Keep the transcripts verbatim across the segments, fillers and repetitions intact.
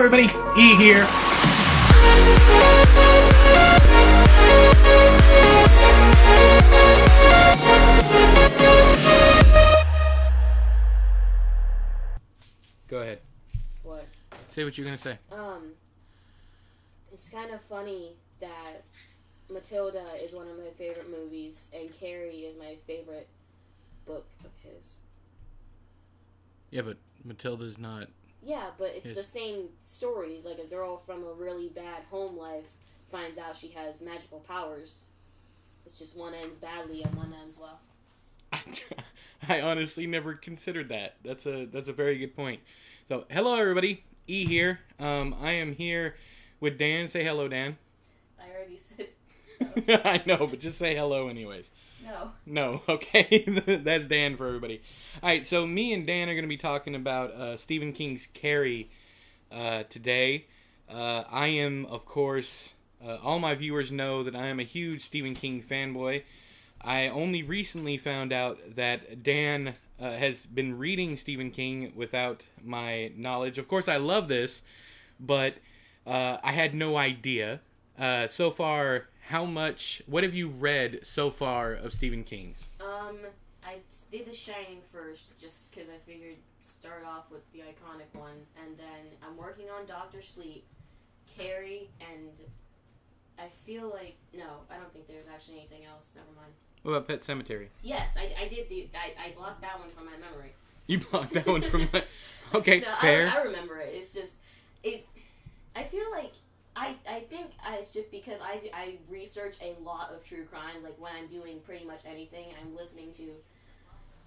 Hello everybody, E here. Go ahead. What? Say what you're gonna say. Um, it's kind of funny that Matilda is one of my favorite movies, and Carrie is my favorite book of his. Yeah, but Matilda's not... Yeah, but it's his. The same stories. Like, a girl from a really bad home life finds out she has magical powers. It's just one ends badly and one ends well. I honestly never considered that. That's a that's a very good point. So, hello everybody. E here. Um, I am here with Dan. Say hello, Dan. I already said so. I know, but just say hello anyways. No. No, okay. That's Dan for everybody. All right, so me and Dan are going to be talking about uh, Stephen King's Carrie uh, today. Uh, I am, of course, uh, all my viewers know that I am a huge Stephen King fanboy. I only recently found out that Dan uh, has been reading Stephen King without my knowledge. Of course, I love this, but uh, I had no idea. Uh, so far, how much, what have you read so far of Stephen King's? Um, I did The Shining first, just because I figured start off with the iconic one, and then I'm working on Doctor Sleep, Carrie, and I feel like, no, I don't think there's actually anything else, never mind. What about Pet Sematary? Yes, I, I did the... I, I blocked that one from my memory. You blocked that one from my... Okay, no, fair. I, I remember it. It's just... it. I feel like... I, I think I, it's just because I, do, I research a lot of true crime. Like, when I'm doing pretty much anything, I'm listening to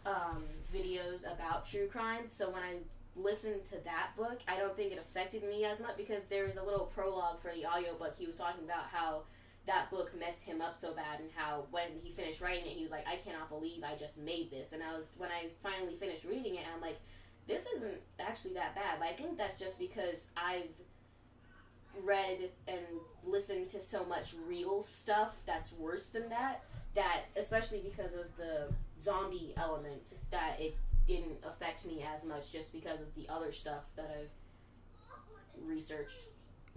um, videos about true crime. So when I listened to that book, I don't think it affected me as much because there was a little prologue for the audiobook. He was talking about how... that book messed him up so bad, and how when he finished writing it, he was like, I cannot believe I just made this. And I was, when I finally finished reading it, I'm like, this isn't actually that bad. But I think that's just because I've read and listened to so much real stuff that's worse than that, that especially because of the zombie element, that it didn't affect me as much just because of the other stuff that I've researched.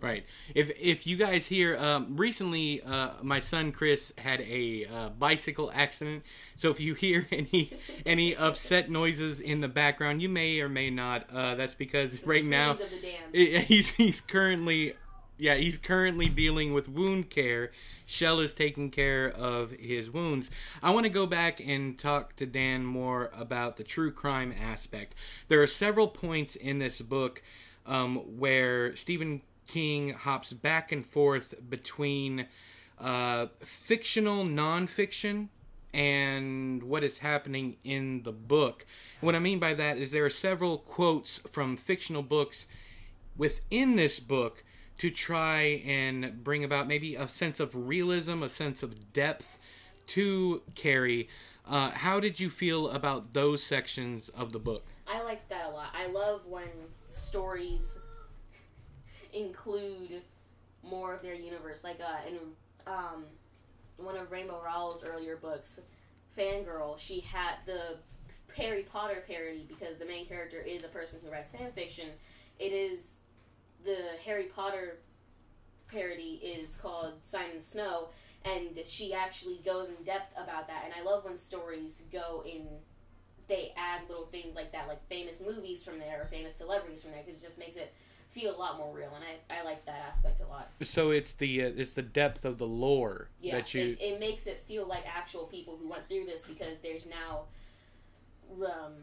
Right. If if you guys hear, um, recently uh, my son Chris had a uh, bicycle accident. So if you hear any any upset noises in the background, you may or may not. Uh, that's because the right now he's he's currently yeah he's currently dealing with wound care. Shell is taking care of his wounds. I want to go back and talk to Dan more about the true crime aspect. There are several points in this book um, where Stephen King hops back and forth between uh, fictional nonfiction and what is happening in the book. And what I mean by that is there are several quotes from fictional books within this book to try and bring about maybe a sense of realism, a sense of depth to Carrie. Uh, how did you feel about those sections of the book? I like that a lot. I love when stories include more of their universe. Like, uh, in um, one of Rainbow Rowell's earlier books, Fangirl, she had the Harry Potter parody because the main character is a person who writes fan fiction. It is, the Harry Potter parody is called Simon Snow, and she actually goes in depth about that. And I love when stories go in, they add little things like that, like famous movies from there, or famous celebrities from there, because it just makes it feel a lot more real, and I, I like that aspect a lot. So it's the uh, it's the depth of the lore, yeah, that you... It, it makes it feel like actual people who went through this, because there's now um,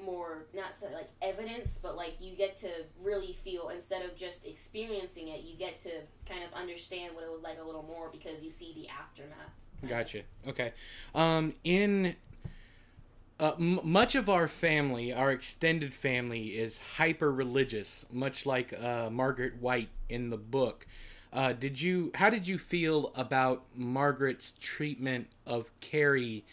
more, not so, like evidence, but like you get to really feel, instead of just experiencing it, you get to kind of understand what it was like a little more because you see the aftermath. Gotcha. Okay. Um, in... Uh, m much of our family, our extended family, is hyper-religious, much like uh, Margaret White in the book. Uh, did you? How did you feel about Margaret's treatment of Carrie?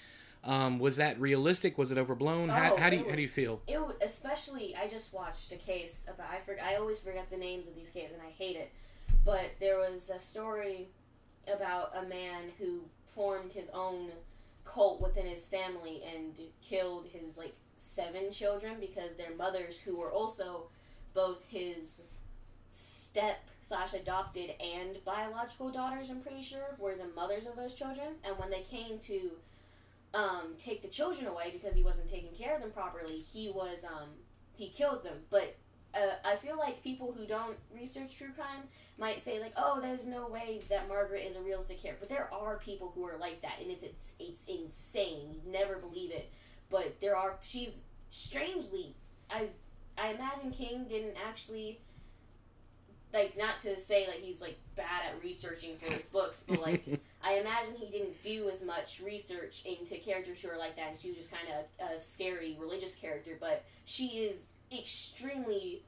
Um, was that realistic? Was it overblown? Oh, how, how do you? Was, how do you feel? It was, especially, I just watched a case about. I forget. I always forget the names of these cases, and I hate it. But there was a story about a man who formed his own cult within his family and killed his like seven children because their mothers, who were also both his step slash adopted and biological daughters, I'm pretty sure, were the mothers of those children. And when they came to um, take the children away because he wasn't taking care of them properly, he was um, he killed them. But uh, I feel like people who don't research true crime might say, like, oh, there's no way that Margaret is a realistic character. But there are people who are like that, and it's it's, it's insane. You never believe it. But there are, she's strangely, I I imagine King didn't actually, like, not to say like he's like bad at researching for his books, but like I imagine he didn't do as much research into characters who are like that, and she was just kind of a scary religious character. But she is extremely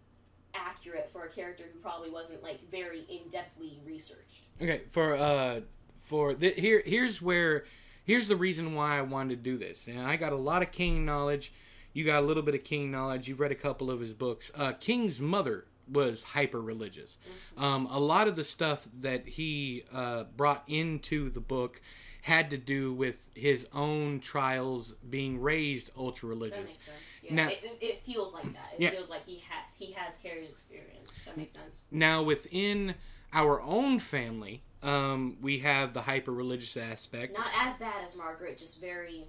accurate for a character who probably wasn't like very in-depthly researched. Okay, for uh for the, here here's where here's the reason why I wanted to do this, and I got a lot of King knowledge. You got a little bit of King knowledge. You've read a couple of his books. Uh, King's mother was hyper-religious. Mm-hmm. Um, a lot of the stuff that he uh, brought into the book had to do with his own trials being raised ultra-religious. That makes sense. Yeah. Now, it, it feels like that. It yeah. feels like he has he has Carrie's experience. That makes sense. Now, within our own family, um, we have the hyper-religious aspect. Not as bad as Margaret, just very...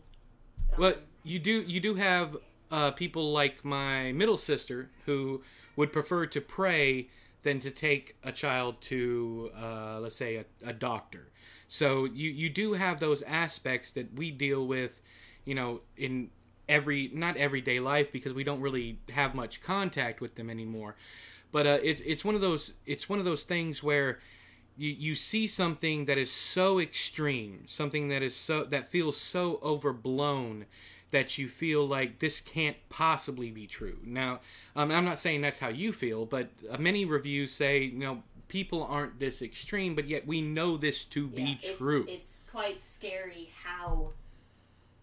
Um, well, you do you do have... Uh, people like my middle sister who would prefer to pray than to take a child to, uh, let's say, a, a doctor. So you, you do have those aspects that we deal with, you know, in every, not everyday life, because we don't really have much contact with them anymore. But uh, it's, it's one of those, it's one of those things where you, you see something that is so extreme, something that is so, that feels so overblown, that you feel like this can't possibly be true. Now, um, I'm not saying that's how you feel, but uh, many reviews say, you know, people aren't this extreme, but yet we know this to yeah, be it's, true. It's quite scary how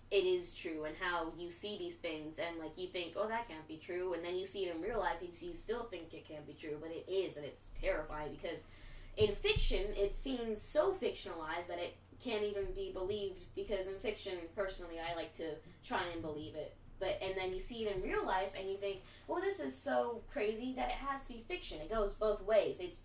it is true and how you see these things and, like, you think, oh, that can't be true, and then you see it in real life and you still think it can't be true, but it is, and it's terrifying because in fiction, it seems so fictionalized that it can't even be believed, because in fiction, personally, I like to try and believe it. But and then you see it in real life, and you think, well, this is so crazy that it has to be fiction. It goes both ways. It's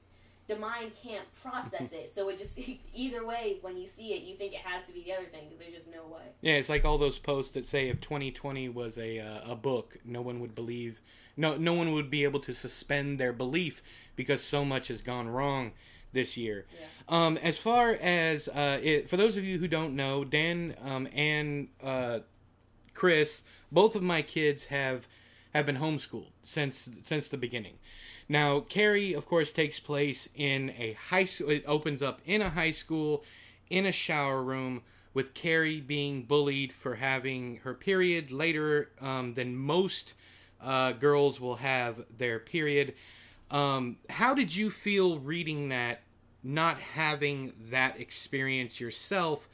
the mind can't process it, so it just either way. When you see it, you think it has to be the other thing, because there's just no way. Yeah, it's like all those posts that say if twenty twenty was a uh, a book, no one would believe. No, no one would be able to suspend their belief because so much has gone wrong this year. Yeah. Um, as far as, uh, it, for those of you who don't know, Dan um, and uh, Chris, both of my kids have have been homeschooled since since the beginning. Now, Carrie, of course, takes place in a high school. It opens up in a high school, in a shower room, with Carrie being bullied for having her period later um, than most uh, girls will have their period. Um, how did you feel reading that, not having that experience yourself?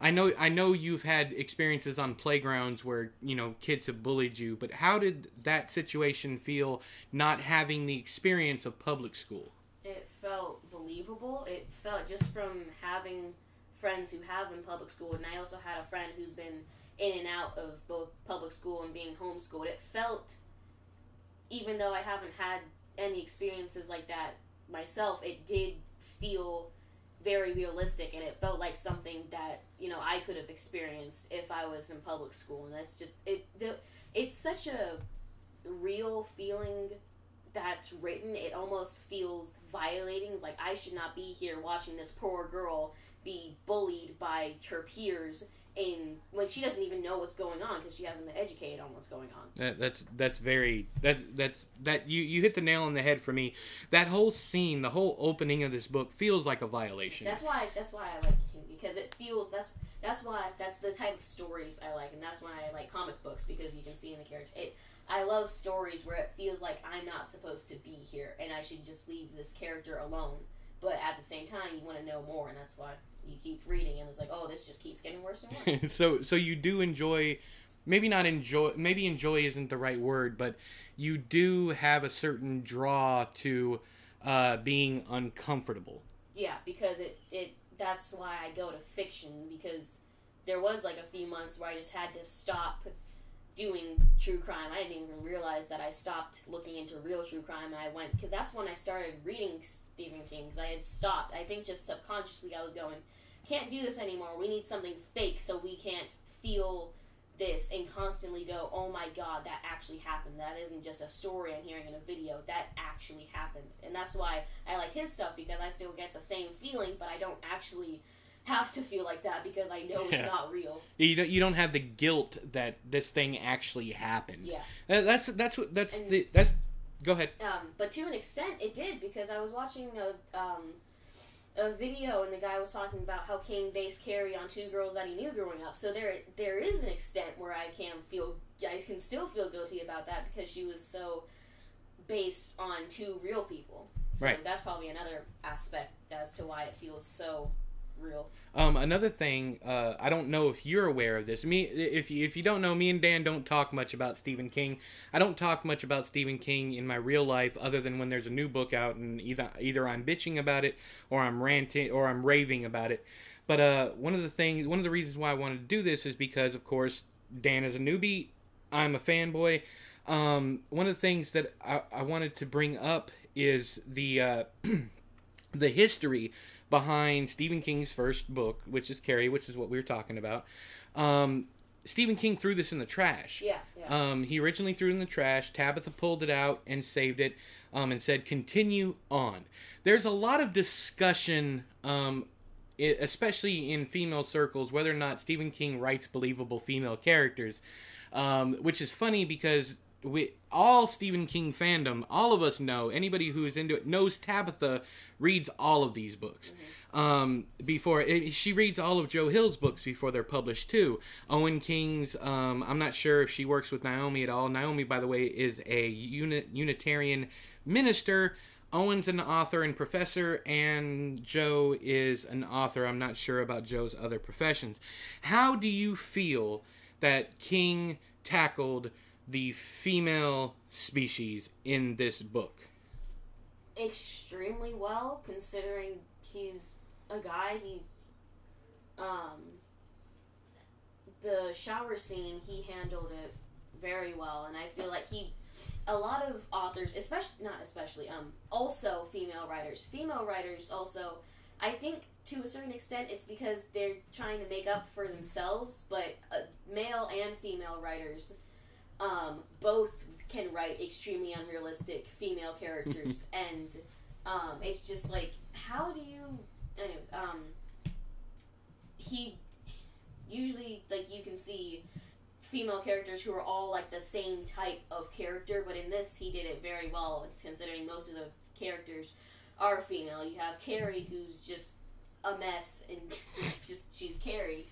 I know, I know you've had experiences on playgrounds where, you know, kids have bullied you, but how did that situation feel, not having the experience of public school? It felt believable. It felt, just from having friends who have been public school, and I also had a friend who's been in and out of both public school and being homeschooled, it felt, even though I haven't had any experiences like that myself, it did feel very realistic, and it felt like something that, you know, I could have experienced if I was in public school. And that's just it the, it's such a real feeling that's written. It almost feels violating. It's like, I should not be here watching this poor girl be bullied by her peers in when she doesn't even know what's going on, because she hasn't been educated on what's going on. That, that's that's very that's that's that you you hit the nail on the head for me. That whole scene, the whole opening of this book, feels like a violation. That's why that's why I like King, because it feels that's that's why that's the type of stories I like, and that's why I like comic books, because you can see in the character. It, I love stories where it feels like I'm not supposed to be here and I should just leave this character alone. But at the same time, you want to know more, and that's why you keep reading, and it's like, oh, this just keeps getting worse and worse. so, so you do enjoy, maybe not enjoy, maybe enjoy isn't the right word, but you do have a certain draw to uh, being uncomfortable. Yeah, because it, it, that's why I go to fiction, because there was like a few months where I just had to stop doing true crime. I didn't even realize that I stopped looking into real true crime, and I went, because that's when I started reading Stephen King, because I had stopped. I think just subconsciously I was going, can't do this anymore. We need something fake so we can't feel this and constantly go, oh my god, that actually happened. That isn't just a story I'm hearing in a video. That actually happened. And that's why I like his stuff, because I still get the same feeling, but I don't actually have to feel like that because I know yeah. it's not real. You don't, you don't have the guilt that this thing actually happened. Yeah. That's that's what that's and, the, that's go ahead. Um, but to an extent it did, because I was watching a um a video and the guy was talking about how King based Carrie on two girls that he knew growing up. So there there is an extent where I can feel I can still feel guilty about that because she was so based on two real people. So right. That's probably another aspect as to why it feels so real. Um, another thing, uh, I don't know if you're aware of this. Me, if you, if you don't know, me and Dan don't talk much about Stephen King. I don't talk much about Stephen King in my real life, other than when there's a new book out, and either either I'm bitching about it, or I'm ranting, or I'm raving about it. But uh, one of the things, one of the reasons why I wanted to do this is because, of course, Dan is a newbie. I'm a fanboy. Um, one of the things that I, I wanted to bring up is the uh, the history behind Stephen King's first book, which is Carrie, which is what we were talking about. Um, Stephen King threw this in the trash. Yeah, yeah. Um, he originally threw it in the trash. Tabitha pulled it out and saved it, um, and said, continue on. There's a lot of discussion, um, especially in female circles, whether or not Stephen King writes believable female characters, um, which is funny because we all Stephen King fandom, all of us know, anybody who is into it knows Tabitha reads all of these books. Mm-hmm. um, before it, she reads all of Joe Hill's books before they're published too. Owen King's, um, I'm not sure if she works with Naomi at all. Naomi, by the way, is a uni- Unitarian minister. Owen's an author and professor, and Joe is an author. I'm not sure about Joe's other professions. How do you feel that King tackled the female species in this book? Extremely well, considering he's a guy. He, um, the shower scene, he handled it very well, and I feel like he, a lot of authors, especially, not especially, um, also female writers, female writers also, I think to a certain extent it's because they're trying to make up for themselves, but uh, male and female writers, Um, both can write extremely unrealistic female characters, and um, it's just like, how do you? Anyway, um, he usually, like, you can see female characters who are all like the same type of character, but in this he did it very well. Considering most of the characters are female, you have Carrie, who's just a mess, and just she's Carrie,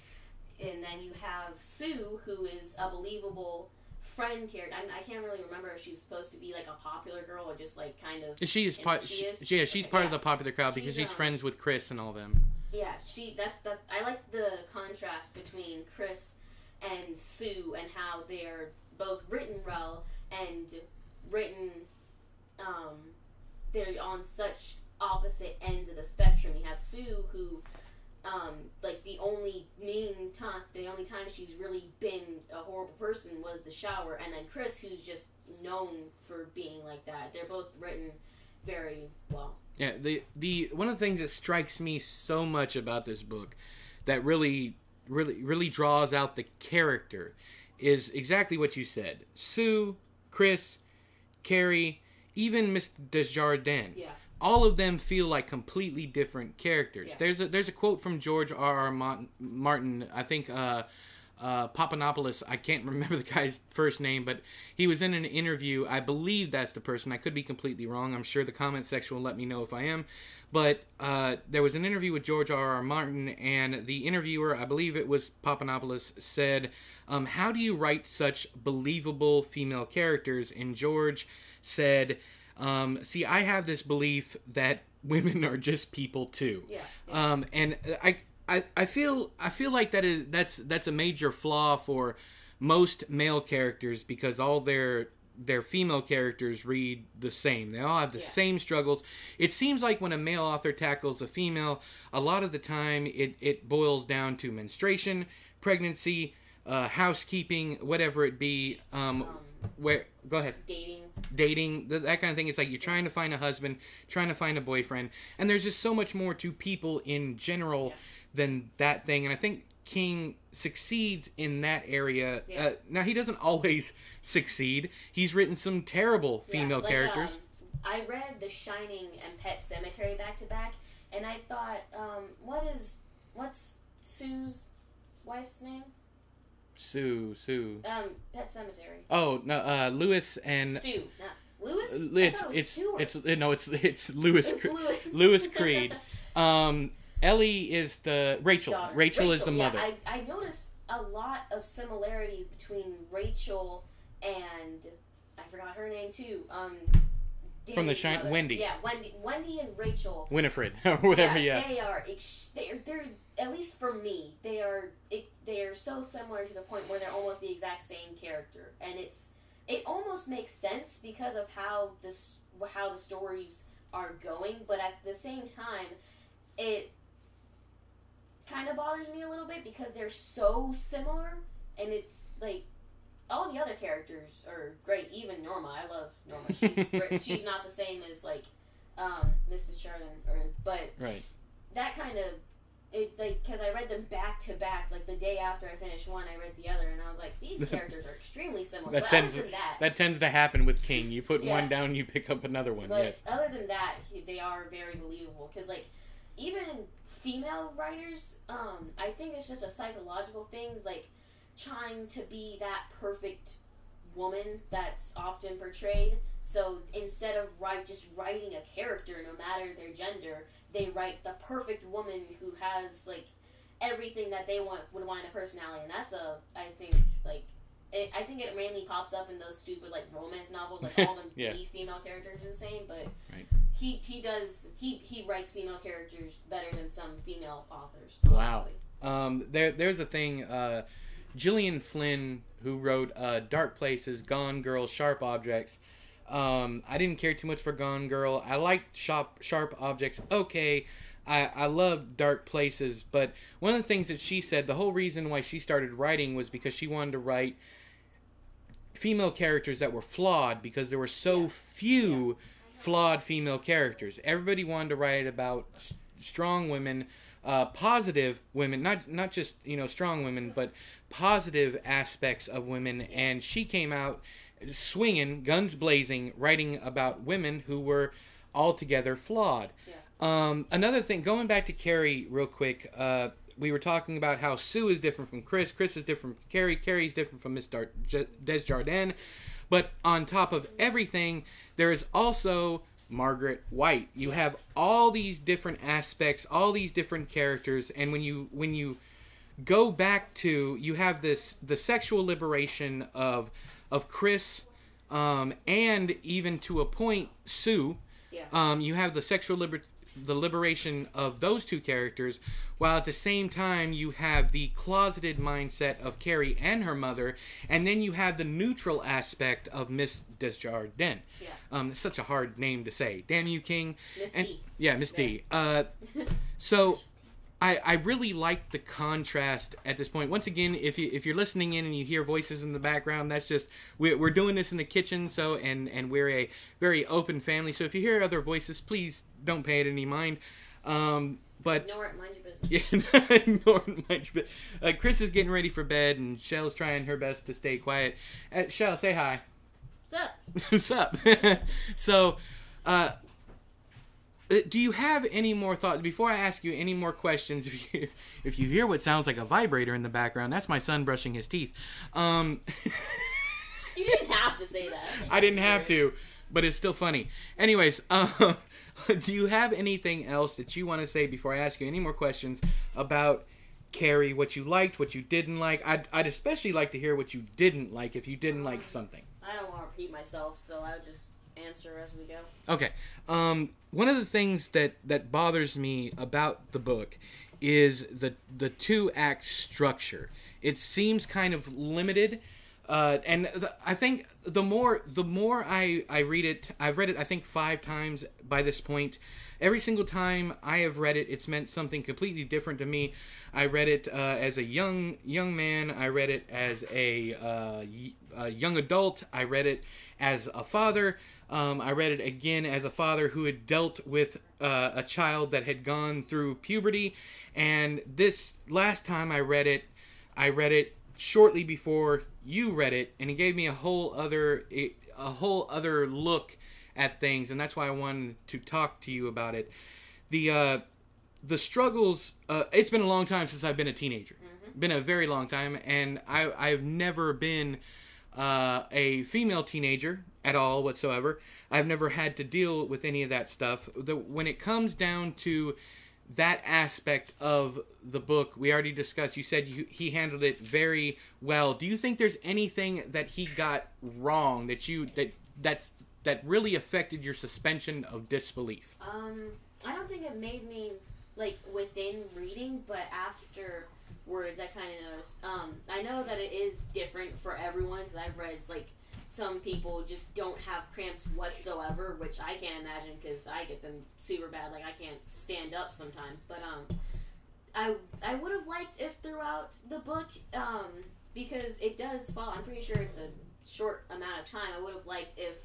and then you have Sue, who is a believable friend character. I, mean, I can't really remember if she's supposed to be like a popular girl or just like kind of. She is. Part, she is. She, yeah, she's okay, part yeah. of the popular crowd because she's, she's um, friends with Chris and all them. Yeah, she. That's that's. I like the contrast between Chris and Sue and how they're both written well and written. Um, they're on such opposite ends of the spectrum. You have Sue who. Um, like the only main time, the only time she's really been a horrible person was the shower, and then Chris, who's just known for being like that. They're both written very well. Yeah, the the one of the things that strikes me so much about this book, that really, really, really draws out the character, is exactly what you said: Sue, Chris, Carrie, even Miss Desjardins. Yeah. All of them feel like completely different characters. Yeah. There's a, there's a quote from George R. R. Martin, I think uh, uh, Papanopoulos, I can't remember the guy's first name, but he was in an interview. I believe that's the person. I could be completely wrong. I'm sure the comment section will let me know if I am. But uh, there was an interview with George R. R. Martin, and the interviewer, I believe it was Papanopoulos, said, um, how do you write such believable female characters? And George said, Um, see, I have this belief that women are just people too. Yeah, yeah. Um, and I, I, I feel, I feel like that is, that's, that's a major flaw for most male characters, because all their, their female characters read the same. They all have the yeah. same struggles. It seems like when a male author tackles a female, a lot of the time it, it boils down to menstruation, pregnancy, uh, housekeeping, whatever it be. Um, um, where go ahead. Dating. Dating, that kind of thing. It's like you're trying to find a husband, trying to find a boyfriend. And there's just so much more to people in general yeah. than that thing. And I think King succeeds in that area. Yeah. Uh, now, he doesn't always succeed. He's written some terrible female yeah, like, characters. Um, I read The Shining and Pet Sematary back to back, and I thought, um, what is, what's Sue's wife's name? Sue, Sue. Um, Pet Sematary. Oh no, uh, Lewis and Stu. Not Lewis. It's I it was it's Stuart. it's no, it's it's Lewis. It's Cre Lewis. Lewis Creed. Um, Ellie is the Rachel. Rachel. Rachel is the mother. Yeah, I I noticed a lot of similarities between Rachel and I forgot her name too. Um, Danny's from the Shine, Wendy. Yeah, Wendy, Wendy and Rachel. Winifred or whatever. Yeah, yeah. they are. They are. They're at least for me. They are. It, They are so similar to the point where they're almost the exact same character, and it's it almost makes sense because of how this how the stories are going. But at the same time, it kind of bothers me a little bit because they're so similar, and it's like all the other characters are great. Even Norma, I love Norma. She's great. She's not the same as like um, Missus Sheridan, or but right. that kind of. It, like, because I read them back-to-backs, like, the day after I finished one, I read the other, and I was like, these characters are extremely similar. that, but tends, other than that, that tends to happen with King. You put yeah. one down, you pick up another one, but yes. other than that, they are very believable, because, like, even female writers, um, I think it's just a psychological thing, like, trying to be that perfect woman that's often portrayed, so instead of write, just writing a character, no matter their gender, they write the perfect woman who has, like, everything that they want would want in a personality. And that's a, I think, like, it, I think it mainly pops up in those stupid, like, romance novels. Like, all the yeah. female characters are the same. But right. he, he does, he, he writes female characters better than some female authors. Wow. Um, there, there's a thing, uh, Gillian Flynn, who wrote uh, Dark Places, Gone Girl, Sharp Objects. Um, I didn't care too much for Gone Girl. I liked Sharp, Sharp Objects. Okay. I, I love Dark Places, but one of the things that she said, the whole reason why she started writing was because she wanted to write female characters that were flawed because there were so yeah. few yeah. flawed female characters. Everybody wanted to write about strong women, uh, positive women, not, not just, you know, strong women, but positive aspects of women. And she came out swinging, guns blazing, writing about women who were altogether flawed. Yeah. Um, another thing, going back to Carrie real quick, uh, we were talking about how Sue is different from Chris, Chris is different from Carrie, Carrie's different from Miss Desjardins, but on top of everything, there is also Margaret White. You yeah. have all these different aspects, all these different characters, and when you when you go back to, you have this the sexual liberation of of Chris, um, and even to a point, Sue. Yeah. Um, you have the sexual liber the liberation of those two characters, while at the same time you have the closeted mindset of Carrie and her mother, and then you have the neutral aspect of Miss Desjardins. Yeah. Um, it's such a hard name to say. Damn you, King. Miss and, D. Yeah, Miss yeah. D. Uh, so... I, I really like the contrast at this point. Once again, if, you, if you're listening in and you hear voices in the background, that's just, we're, we're doing this in the kitchen, so and, and we're a very open family. So if you hear other voices, please don't pay it any mind. Um, but, ignore it, mind your business. Yeah, ignore it, mind your business. Uh, Chris is getting ready for bed, and Shell's trying her best to stay quiet. Uh, Shell, say hi. What's up? What's up? So... Uh, do you have any more thoughts before I ask you any more questions? If you if you hear what sounds like a vibrator in the background, that's my son brushing his teeth. Um, you didn't have to say that. I didn't have to, but it's still funny. Anyways, uh, do you have anything else that you want to say before I ask you any more questions about Carrie? What you liked, what you didn't like. I'd I'd especially like to hear what you didn't like. If you didn't like something, I don't want to repeat myself, so I would just. Answer as we go. Okay. Um, one of the things that that bothers me about the book is the the two act structure. It seems kind of limited. Uh, and th I think the more the more I, I read it, I've read it, I think, five times by this point. Every single time I have read it, it's meant something completely different to me. I read it uh, as a young young man. I read it as a, uh, a young adult. I read it as a father. Um, I read it again as a father who had dealt with uh, a child that had gone through puberty. And this last time I read it, I read it shortly before you read it, and it gave me a whole other a whole other look at things, and that's why I wanted to talk to you about it. The uh, the struggles. Uh, it's been a long time since I've been a teenager. Mm-hmm. Been a very long time, and I, I've never been uh, a female teenager at all whatsoever. I've never had to deal with any of that stuff. The, when it comes down to that aspect of the book, we already discussed. You said you, he handled it very well. Do you think there's anything that he got wrong that you that that's that really affected your suspension of disbelief? Um, I don't think it made me, like, within reading, but afterwards I kind of noticed. Um, I know that it is different for everyone because I've read it's like some people just don't have cramps whatsoever, which I can't imagine because I get them super bad. Like, I can't stand up sometimes. But um, I I would have liked if throughout the book, um, because it does fall. I'm pretty sure it's a short amount of time. I would have liked if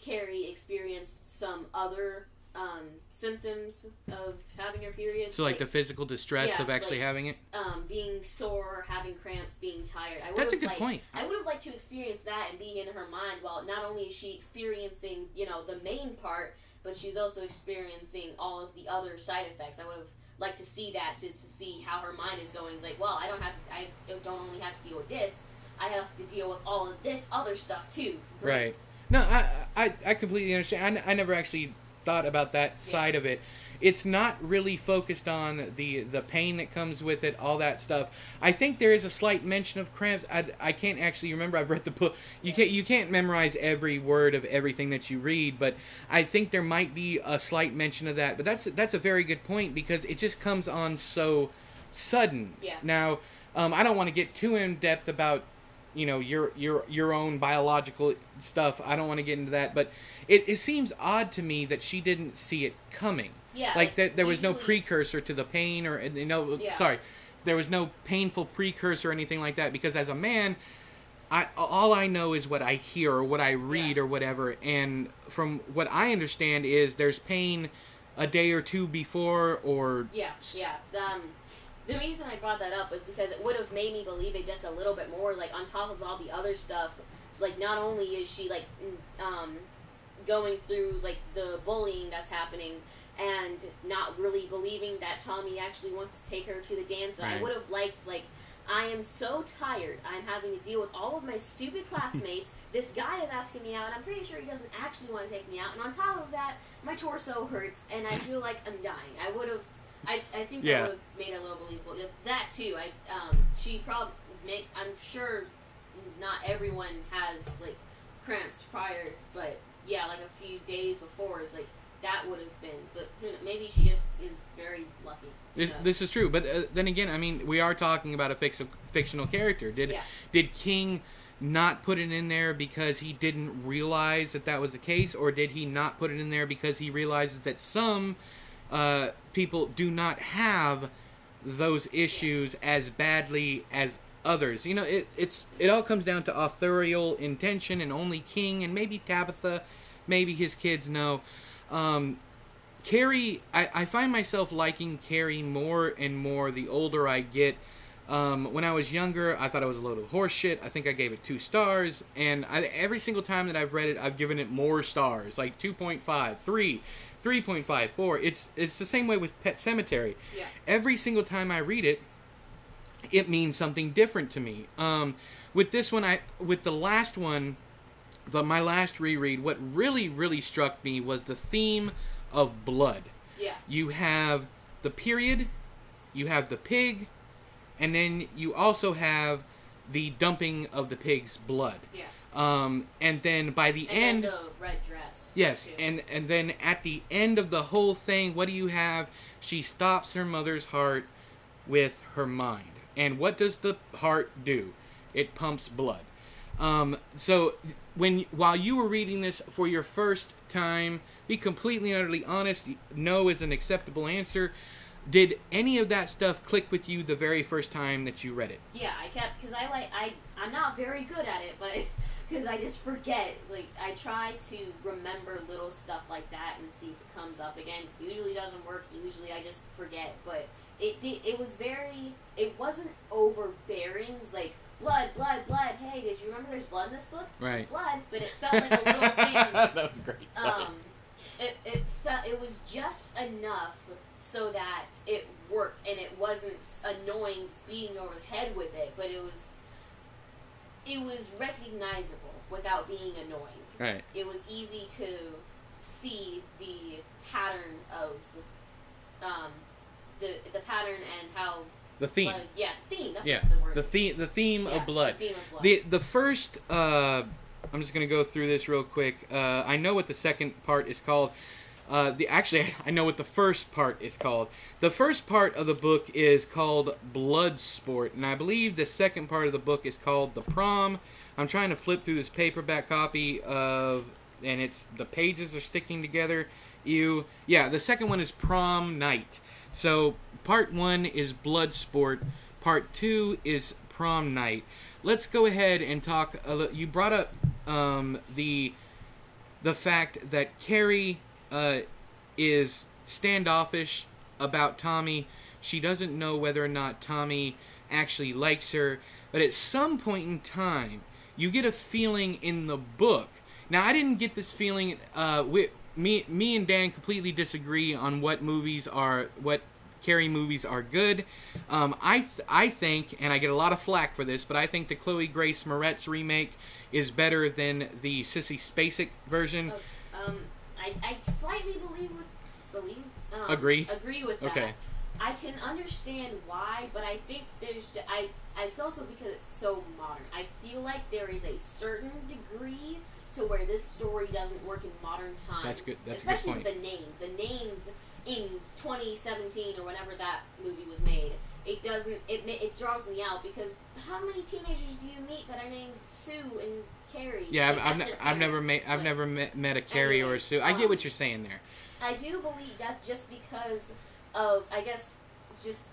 Carrie experienced some other um, symptoms of having her period. So, like, like the physical distress yeah, of actually like, having it? Um, being sore, having cramps, being tired. I That's a good liked, point. I would have liked to experience that and be in her mind while not only is she experiencing, you know, the main part, but she's also experiencing all of the other side effects. I would have liked to see that just to see how her mind is going. It's like, well, I don't have to, I don't only have to deal with this. I have to deal with all of this other stuff, too. Right. No, I, I, I completely understand. I, I never actually thought about that side of it. It's not really focused on the the pain that comes with it, all that stuff. I think there is a slight mention of cramps. I, I can't actually remember. I've read the book. You can't you can't memorize every word of everything that you read, but I think there might be a slight mention of that. But that's that's a very good point because it just comes on so sudden. Yeah. Now, um, I don't want to get too in depth about, you know, your your your own biological stuff. I don't want to get into that, but it, it seems odd to me that she didn't see it coming. Yeah, like, like that there was no precursor to the pain, or you know, yeah. sorry, there was no painful precursor or anything like that. Because as a man, I all I know is what I hear or what I read yeah. or whatever, and from what I understand is there's pain a day or two before or yeah, yeah. Um, The reason I brought that up was because it would have made me believe it just a little bit more, like, on top of all the other stuff. It's like, not only is she, like, um, going through, like, the bullying that's happening and not really believing that Tommy actually wants to take her to the dance. Right. I would have liked, like, I am so tired. I'm having to deal with all of my stupid classmates. This guy is asking me out, and I'm pretty sure he doesn't actually want to take me out. And on top of that, my torso hurts, and I feel like I'm dying. I would have... I, I think yeah. that would have made it a little believable. That, too, I um, she probably, make, I'm sure not everyone has, like, cramps prior, but, yeah, like, a few days before is, like, that would have been, but you know, maybe she just is very lucky. This, so. this is true, but uh, then again, I mean, we are talking about a fix fictional character. Did, yeah. did King not put it in there because he didn't realize that that was the case, or did he not put it in there because he realizes that some... Uh, people do not have those issues as badly as others. You know, it, it's, it all comes down to authorial intention, and only King and maybe Tabitha, maybe his kids know. Um, Carrie, I, I find myself liking Carrie more and more the older I get. Um, when I was younger, I thought it was a load of horseshit. I think I gave it two stars, and I, every single time that I've read it, I've given it more stars, like two point five, three, three point five, four. It's it's the same way with Pet Sematary. Yeah. Every single time I read it, it means something different to me. Um, with this one, I with the last one, the, my last reread, what really really struck me was the theme of blood. Yeah. You have the period, you have the pig. And then you also have the dumping of the pig's blood. Yeah. Um, and then by the and end... And the red dress. Yes. Too. And and then at the end of the whole thing, what do you have? She stops her mother's heart with her mind. And what does the heart do? It pumps blood. Um, so when while you were reading this for your first time, be completely and utterly honest. No is an acceptable answer. Did any of that stuff click with you the very first time that you read it? Yeah, I kept, because I like I I'm not very good at it, but because I just forget. Like I try to remember little stuff like that and see if it comes up again. Usually doesn't work. Usually I just forget. But it did. It was very. It wasn't overbearing. Like. Blood, blood, blood. Hey, did you remember there's blood in this book? Right. There's blood, but it felt like a little thing. That was great. Sorry. Um, it it felt it was just enough so that it worked, and it wasn't annoying, beating over the head with it, but it was it was recognizable without being annoying. Right. It was easy to see the pattern of um the the pattern and how. The theme. Blood. Yeah, theme. That's yeah. the word. The theme, the theme yeah, of blood. The theme of blood. The, the first, uh, I'm just going to go through this real quick. Uh, I know what the second part is called. Uh, the Actually, I know what the first part is called. The first part of the book is called Bloodsport, and I believe the second part of the book is called The Prom. I'm trying to flip through this paperback copy of, and it's the pages are sticking together. Ew. Yeah, the second one is Prom Night. So, part one is Bloodsport. Part two is Prom Night. Let's go ahead and talk. A you brought up um, the the fact that Carrie uh, is standoffish about Tommy. She doesn't know whether or not Tommy actually likes her. But at some point in time, you get a feeling in the book. Now, I didn't get this feeling uh, with... Me, me and Dan completely disagree on what movies are, what Carrie movies are good. Um, I, th I think, and I get a lot of flack for this, but I think the Chloe Grace Moretz remake is better than the Sissy Spacek version. Oh, um, I, I slightly believe, with, believe, um, agree, agree with that. Okay. I can understand why, but I think there's, I, it's also because it's so modern. I feel like there is a certain degree to where this story doesn't work in modern times. That's good. That's especially a good point. With the names. The names in twenty seventeen or whenever that movie was made, it doesn't. It it draws me out because how many teenagers do you meet that are named Sue and Carrie? Yeah, like I've, I've, parents, I've never met. I've never met, met a Carrie anyways, or a Sue. I um, get what you're saying there. I do believe that just because of I guess just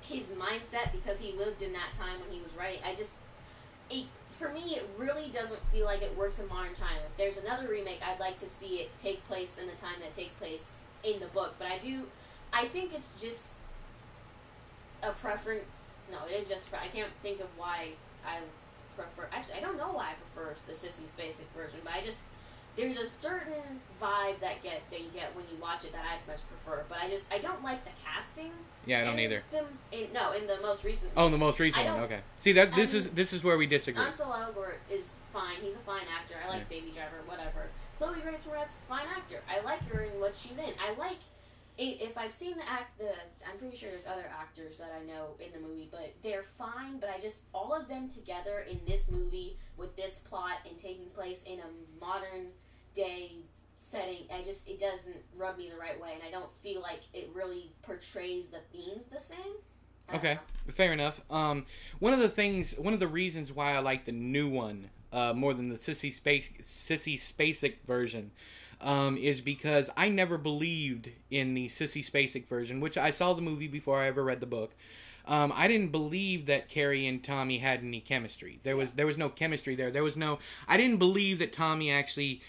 his mindset because he lived in that time when he was right. I just it. For me, it really doesn't feel like it works in modern time. If there's another remake, I'd like to see it take place in the time that it takes place in the book. But I do, I think it's just a preference. No, it is just, I can't think of why I prefer, actually, I don't know why I prefer the Sissy Spacek version, but I just, there's a certain vibe that get that you get when you watch it that I much prefer. But I just, I don't like the casting. Yeah, I don't in either. The, in, no, in the most recent one. Oh, in the most recent one, okay. See, that this I mean, is this is where we disagree. Ansel Elgort is fine. He's a fine actor. I like yeah. Baby Driver, whatever. Chloe Grace Moretz, fine actor. I like her in what she's in. I like, if I've seen the act, the I'm pretty sure there's other actors that I know in the movie, but they're fine, but I just, all of them together in this movie with this plot and taking place in a modern day setting, I just, it doesn't rub me the right way, and I don't feel like it really portrays the themes the same. Okay, know. Fair enough. Um, one of the things, one of the reasons why I like the new one uh, more than the Sissy Space Sissy Spacek version um, is because I never believed in the Sissy Spacek version, which I saw the movie before I ever read the book. Um, I didn't believe that Carrie and Tommy had any chemistry. There was there was no chemistry there. There was no. I didn't believe that Tommy actually.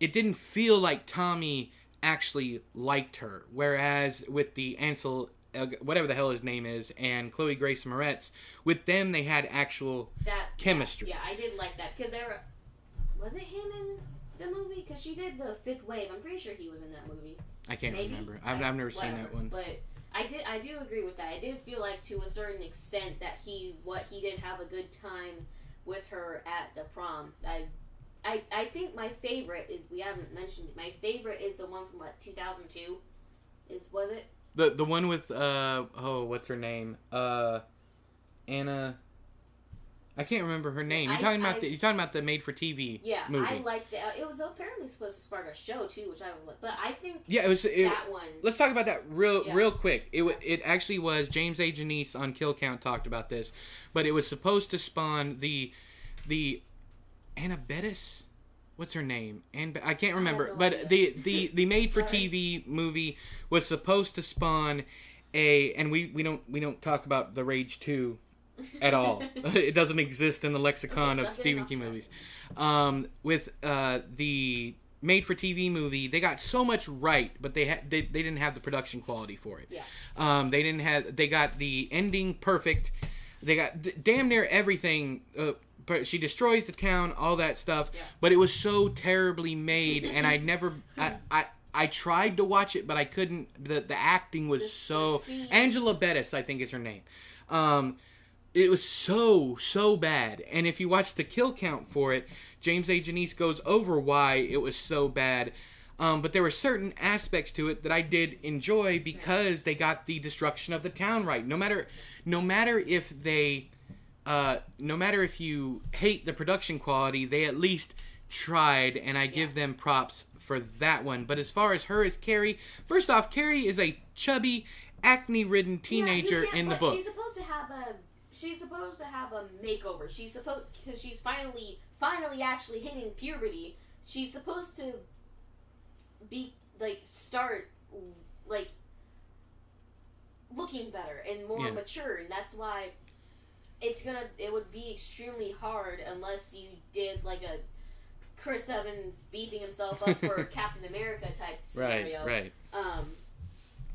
It didn't feel like Tommy actually liked her. Whereas with the Ansel, whatever the hell his name is, and Chloe Grace Moretz, with them they had actual that, chemistry. Yeah, yeah, I did like that because there were, was it him in the movie? Because she did The Fifth Wave. I'm pretty sure he was in that movie. I can't Maybe. remember. I've, I've never Whatever. seen that one. But I did. I do agree with that. I did feel like to a certain extent that he what he did have a good time with her at the prom. I. I, I think my favorite is we haven't mentioned it. My favorite is the one from what two thousand two, is was it the the one with uh oh what's her name uh Anna, I can't remember her name. You're I, talking about I, the you're talking about the made for T V yeah movie. I like that. It was apparently supposed to spark a show too, which I would but I think yeah it was it, that one. Let's talk about that real yeah. real quick. It it actually was James A. Janisse on Kill Count talked about this, but it was supposed to spawn the the. Anna Bettis? What's her name? And I can't remember. I no but idea. the the the made for T V movie was supposed to spawn a and we we don't we don't talk about The Rage two at all. It doesn't exist in the lexicon of Stephen King movies. Um, with uh, the made for T V movie, they got so much right, but they had they, they didn't have the production quality for it. Yeah. Um, they didn't have they got the ending perfect. They got d damn near everything. Uh, She destroys the town, all that stuff, yeah. But it was so terribly made, and I never, I, I, I tried to watch it, but I couldn't. The the acting was so. Angela Bettis, I think, is her name. Um, it was so so bad, and if you watch the Kill Count for it, James A. Janisse goes over why it was so bad. Um, but there were certain aspects to it that I did enjoy because they got the destruction of the town right. No matter, no matter if they. Uh, no matter if you hate the production quality, they at least tried, and I yeah. give them props for that one. But as far as her as Carrie, first off, Carrie is a chubby, acne-ridden teenager yeah, in the book. She's supposed to have a she's supposed to have a makeover. She's supposed because she's finally finally actually hitting puberty. She's supposed to be like start like looking better and more yeah. mature, and that's why. It's gonna. It would be extremely hard unless you did like a Chris Evans beefing himself up for Captain America type scenario. Right, right. Um,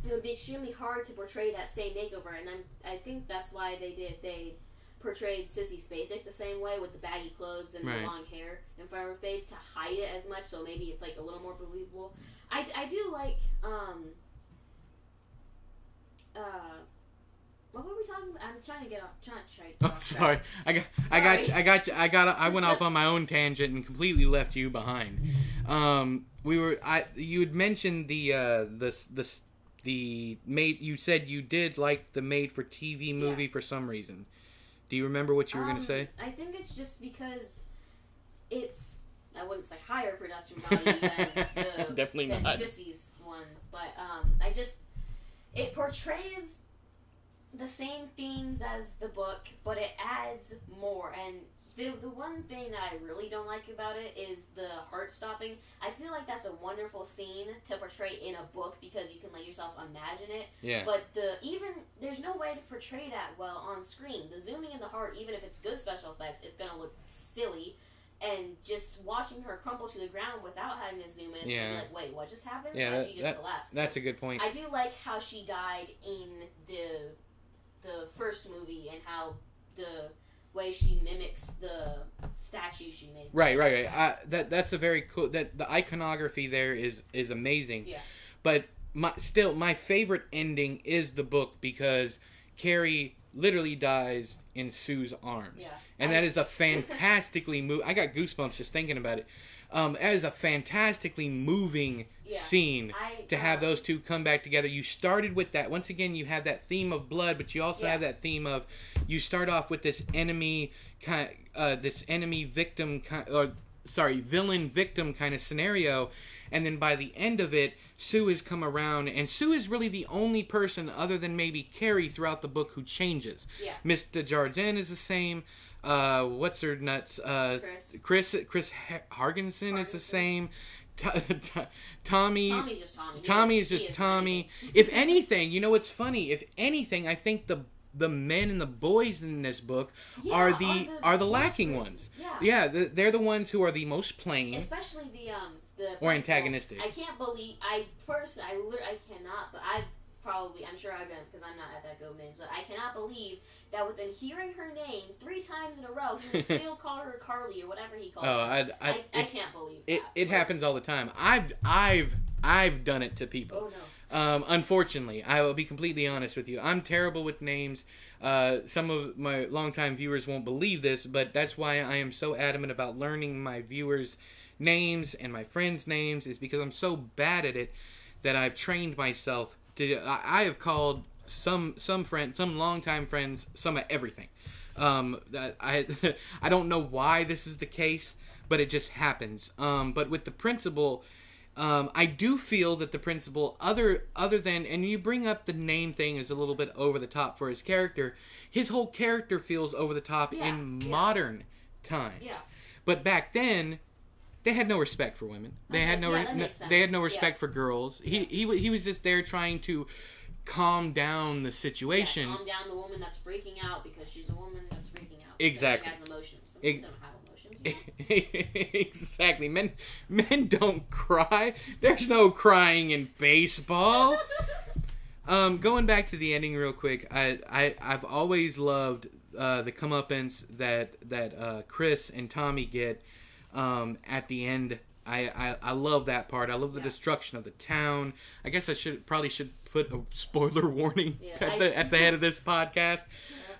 it would be extremely hard to portray that same makeover, and I'm, I think that's why they did. They portrayed Sissy Spacek the same way with the baggy clothes and right. the long hair in front of her face to hide it as much. So maybe it's like a little more believable. I, I do like um. Uh. What were we talking about? I'm trying to get off. Trying to try to get oh, off sorry. I got, sorry. I got you. I got you. I got. I went off on my own tangent and completely left you behind. Um, we were. I. You had mentioned the. Uh, the. The. The made. You said you did like the made-for-T V movie yeah. for some reason. Do you remember what you were um, going to say? I think it's just because it's. I wouldn't say higher production value than the, definitely than not Sissy's one, but um, I just. It portrays. The same themes as the book, but it adds more. And the the one thing that I really don't like about it is the heart stopping. I feel like that's a wonderful scene to portray in a book because you can let yourself imagine it. Yeah. But the even there's no way to portray that well on screen. The zooming in the heart, even if it's good special effects, it's gonna look silly. And just watching her crumple to the ground without having to zoom in, yeah. like, wait, what just happened? Yeah, that, she just that, collapsed. That's a good point. I do like how she died in the. the first movie and how the way she mimics the statue she made. Right, right, right. I, that that's a very cool. That the iconography there is is amazing. Yeah. But my still my favorite ending is the book because Carrie literally dies in Sue's arms. Yeah. And I, that is a fantastically move. I got goosebumps just thinking about it. Um, that is a fantastically moving yeah. scene I, to have um, those two come back together. You started with that. Once again, you have that theme of blood, but you also yeah. have that theme of you start off with this enemy kind, uh, this enemy victim kind, or sorry, villain victim kind of scenario, and then by the end of it, Sue has come around, and Sue is really the only person other than maybe Carrie throughout the book who changes. Yeah. Mister Jardin is the same. Uh, what's her nuts? Uh, Chris. Chris Chris Hargensen is the same. T t Tommy. Tommy's just Tommy. Tommy is just Tommy. If anything, you know what's funny? If anything, I think the the men and the boys in this book yeah, are the are the, are the lacking ones. Yeah, yeah the, they're the ones who are the most plain. Especially the um the or antagonistic. I can't believe I personally I literally I cannot but I've. Probably, I'm sure I've done because I'm not at that go names, but I cannot believe that within hearing her name three times in a row, he would still call her Carly or whatever he calls oh, her. I, I, I, I can't believe that. It, it happens all the time. I've, I've, I've done it to people. Oh no. Um, unfortunately, I will be completely honest with you. I'm terrible with names. Uh, some of my longtime viewers won't believe this, but that's why I am so adamant about learning my viewers' names and my friends' names is because I'm so bad at it that I've trained myself. To, I have called some some friend, some longtime friends, some of everything. Um, that I I don't know why this is the case, but it just happens. Um, but with the principal, um, I do feel that the principal, other other than, and you bring up the name thing is a little bit over the top for his character. His whole character feels over the top yeah, in yeah. modern times. Yeah. But back then, they had no respect for women. They okay. had no, yeah, no they had no respect yeah. for girls. He yeah. he he was just there trying to calm down the situation. Yeah, calm down the woman that's freaking out because she's a woman that's freaking out. Exactly. She has emotions. Some don't have emotions. You know? Exactly. Men men don't cry. There's no crying in baseball. um, going back to the ending real quick. I I I've always loved uh, the comeuppance that that uh, Chris and Tommy get. Um, at the end, I, I, I love that part. I love the yeah. destruction of the town. I guess I should probably should put a spoiler warning yeah, at the I, at the head of this podcast.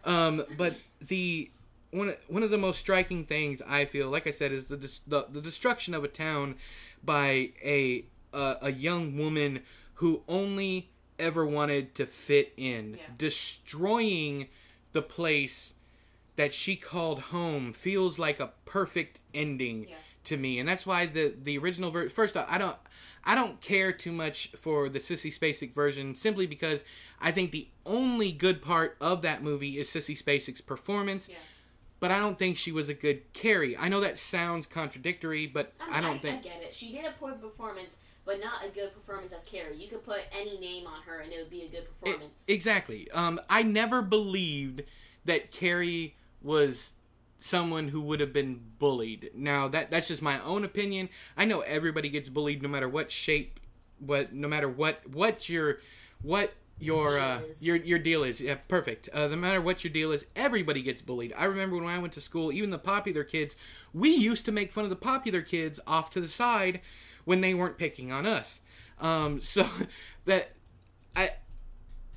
Yeah. Um, but the one one of the most striking things I feel, like I said, is the the, the destruction of a town by a uh, a young woman who only ever wanted to fit in, yeah. destroying the place that she called home feels like a perfect ending yeah. to me, and that's why the the original version. First off, I don't I don't care too much for the Sissy Spacek version, simply because I think the only good part of that movie is Sissy Spacek's performance. Yeah. But I don't think she was a good Carrie. I know that sounds contradictory, but I, mean, I don't I, think I get it. She did a poor performance, but not a good performance as Carrie. You could put any name on her, and it would be a good performance. It, exactly. Um, I never believed that Carrie was someone who would have been bullied. Now that that's just my own opinion. I know everybody gets bullied, no matter what shape, what no matter what what your what your uh, your your deal is. Yeah, perfect. Uh, no matter what your deal is, everybody gets bullied. I remember when I went to school, even the popular kids, we used to make fun of the popular kids off to the side when they weren't picking on us. Um, so that I.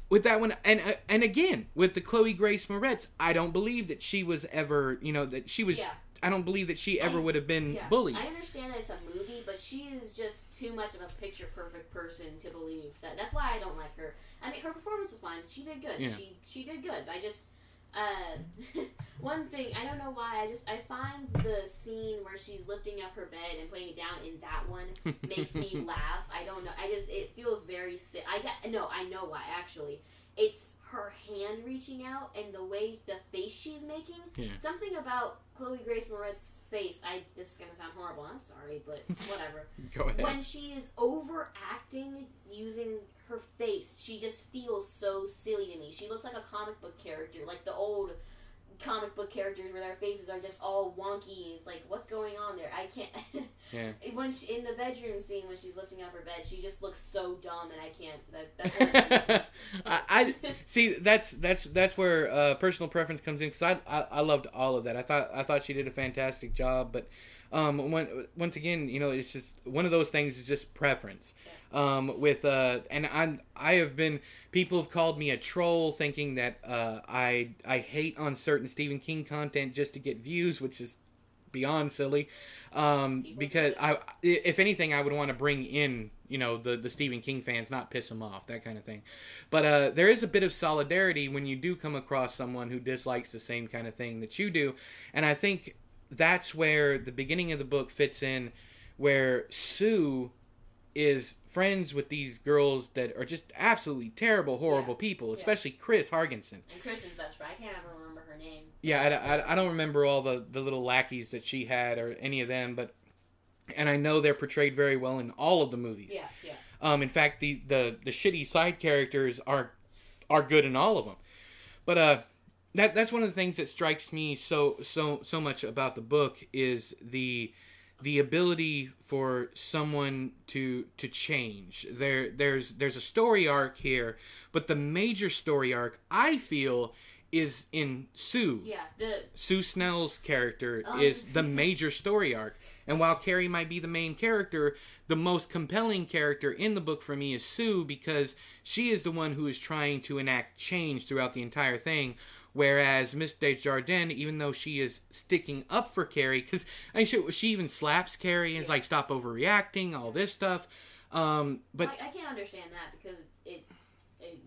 With that one, and uh, and again, with the Chloe Grace Moretz, I don't believe that she was ever, you know, that she was, yeah. I don't believe that she ever I, would have been yeah. bullied. I understand that it's a movie, but she is just too much of a picture-perfect person to believe that. That's why I don't like her. I mean, her performance was fine. She did good. Yeah. She she did good. I just, uh, one thing, I don't know why, I just, I find the scene where she's lifting up her bed and putting it down in that one makes me laugh. I don't know. I just, it feels very sick. I get, no, I know why, actually. It's her hand reaching out and the way, the face she's making. Yeah. Something about Chloe Grace Moretz's face, I, this is going to sound horrible, I'm sorry, but whatever. Go ahead. When she is overacting using her face, she just feels so silly to me. She looks like a comic book character, like the old comic book characters where their faces are just all wonky. It's like, what's going on there? I can't. Yeah. When she, in the bedroom scene when she's lifting up her bed, she just looks so dumb, and I can't. That, that's what makes sense. I, I see. That's that's that's where uh, personal preference comes in, because I, I I loved all of that. I thought I thought she did a fantastic job, but um, when, once again, you know, it's just one of those things. Is just preference. Yeah. Um, with uh, and I'm I have been people have called me a troll, thinking that uh, I I hate on certain Stephen King content just to get views, which is beyond silly. Um, because I, if anything, I would want to bring in, you know, the the Stephen King fans, not piss them off, that kind of thing. But uh, there is a bit of solidarity when you do come across someone who dislikes the same kind of thing that you do, and I think that's where the beginning of the book fits in, where Sue is friends with these girls that are just absolutely terrible, horrible yeah. people, especially yeah. Chris Hargensen. And Chris's best friend. I can't ever remember her name. Yeah, I, I, I don't remember all the, the little lackeys that she had or any of them, but, and I know they're portrayed very well in all of the movies. Yeah, yeah. Um, in fact, the, the, the shitty side characters are are good in all of them. But uh, that that's one of the things that strikes me so so so much about the book is the... the ability for someone to to change. There there's there's a story arc here, but the major story arc I feel is in Sue. Yeah, the Sue Snell's character um. is the major story arc. And while Carrie might be the main character, the most compelling character in the book for me is Sue, because she is the one who is trying to enact change throughout the entire thing. Whereas Miss Desjardins, even though she is sticking up for Carrie, because I mean, she, she even slaps Carrie and is yeah. like, stop overreacting, all this stuff. Um, but I, I can't understand that, because it, it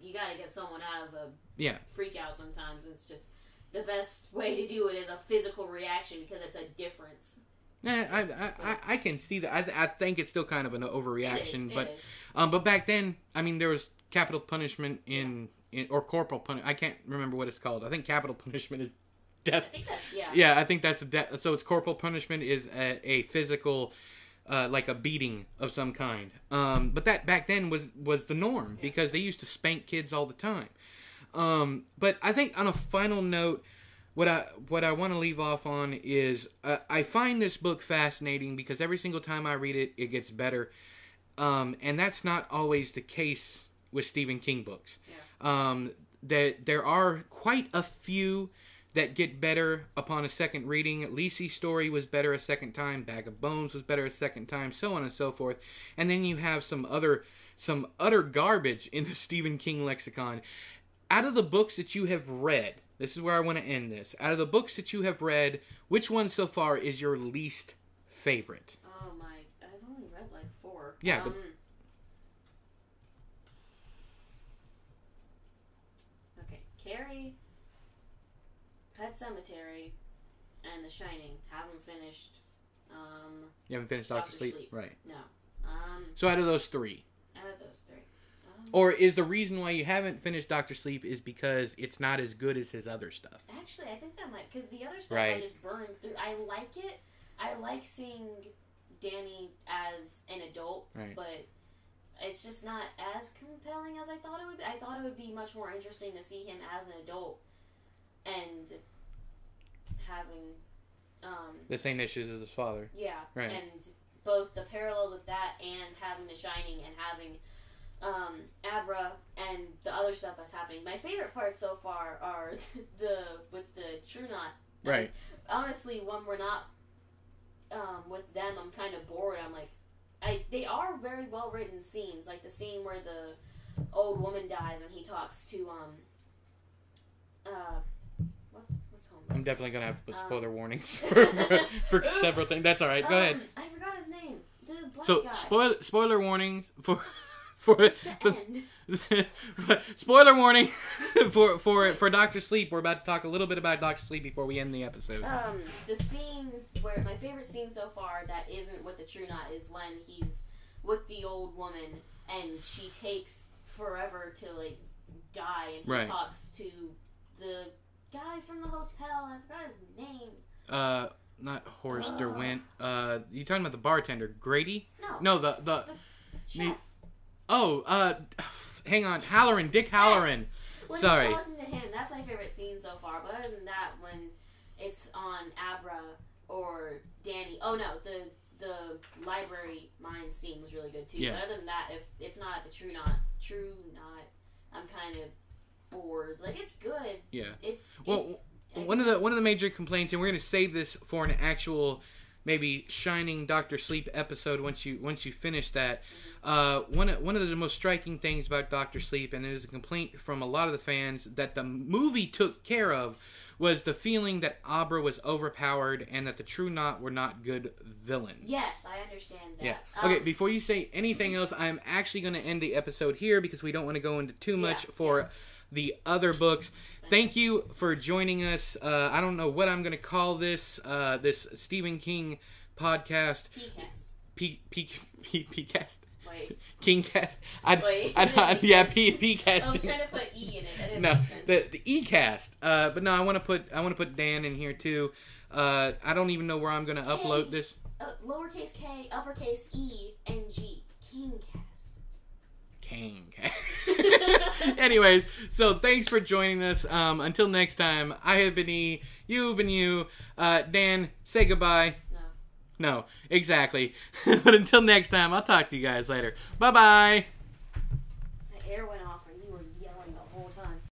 you got to get someone out of a yeah. freak out sometimes. It's just the best way to do it is a physical reaction, because it's a difference. Yeah, I, I, I, I can see that. I, I think it's still kind of an overreaction. It is, but it is. Um, but back then, I mean, there was capital punishment in... Yeah. In, or corporal punishment. I can't remember what it's called. I think capital punishment is death. I think that's, yeah. yeah, I think that's the death. So it's corporal punishment is a, a physical, uh, like a beating of some kind. Um, but that back then was was the norm yeah. because they used to spank kids all the time. Um, but I think on a final note, what I what I want to leave off on is uh, I find this book fascinating because every single time I read it, it gets better. Um, and that's not always the case with Stephen King books. Yeah. Um, that there are quite a few that get better upon a second reading. Lisey's Story was better a second time. Bag of Bones was better a second time. So on and so forth. And then you have some other some utter garbage in the Stephen King lexicon. Out of the books that you have read, this is where I want to end this. Out of the books that you have read, which one so far is your least favorite? Oh my, I've only read like four. Yeah. Um, but... Okay, Carrie, Pet Sematary, and The Shining. Haven't finished. Um, you haven't finished Doctor Sleep? Sleep? Right. No. Um, so out of those three? Out of those three. Or is the reason why you haven't finished Doctor Sleep is because it's not as good as his other stuff? Actually, I think that might... Because the other stuff right. I just burned through. I like it. I like seeing Danny as an adult, right. but it's just not as compelling as I thought it would be. I thought it would be much more interesting to see him as an adult and having... Um, the same issues as his father. Yeah. Right. And both the parallels with that and having The Shining and having... Um, Abra and the other stuff that's happening. My favorite parts so far are the with the True Knot. Right. And honestly, when we're not um, with them, I'm kind of bored. I'm like, I they are very well written scenes, like the scene where the old woman dies and he talks to um. Uh, what, what's home? I'm definitely gonna have to put spoiler um, warnings for, for, for several things. That's all right. Go um, ahead. I forgot his name. The black so, guy. So spoiler spoiler warnings for. For the end. Spoiler warning for for for Doctor Sleep. We're about to talk a little bit about Doctor Sleep before we end the episode. Um, the scene where my favorite scene so far that isn't with the True Knot is when he's with the old woman and she takes forever to like die, and he right. talks to the guy from the hotel. I forgot his name. Uh, not Horace uh. Derwent. Uh, you talking about the bartender Grady? No, no, the the, the chef. The, Oh, uh, hang on. Halloran. Dick Halloran. Yes. When Sorry. He's talking to him, that's my favorite scene so far. But other than that, when it's on Abra or Danny. Oh, no. The the library mine scene was really good, too. Yeah. But other than that, if it's not at the True Knot, True Knot, I'm kind of bored. Like, it's good. Yeah. It's... Well, it's, one of the one of the major complaints, and we're going to save this for an actual... maybe Shining Doctor Sleep episode once you once you finish that. Uh, one, one of the most striking things about Doctor Sleep, and it is a complaint from a lot of the fans that the movie took care of, was the feeling that Abra was overpowered and that the True Knot were not good villains. Yes, I understand that. Yeah. Um, okay, before you say anything else, I'm actually going to end the episode here because we don't want to go into too much yeah, for... Yes. the other books. Thank you for joining us. Uh, I don't know what I'm going to call this, uh, this Stephen King podcast. P-cast. P-P-P-P-Cast. Wait. Kingcast. I'd, Wait. I'd, I'd, yeah, P-P-Cast. I was trying to put E in it. That didn't no, make sense. the the E-Cast. Uh, but no, I want to put I want to put Dan in here too. Uh, I don't even know where I'm going to upload this. Uh, lowercase K, uppercase E, and G. Kingcast. Anyways, so thanks for joining us. Um, until next time, I have been E, you've been you. Uh, Dan, say goodbye. No. No, exactly. But until next time, I'll talk to you guys later. Bye-bye.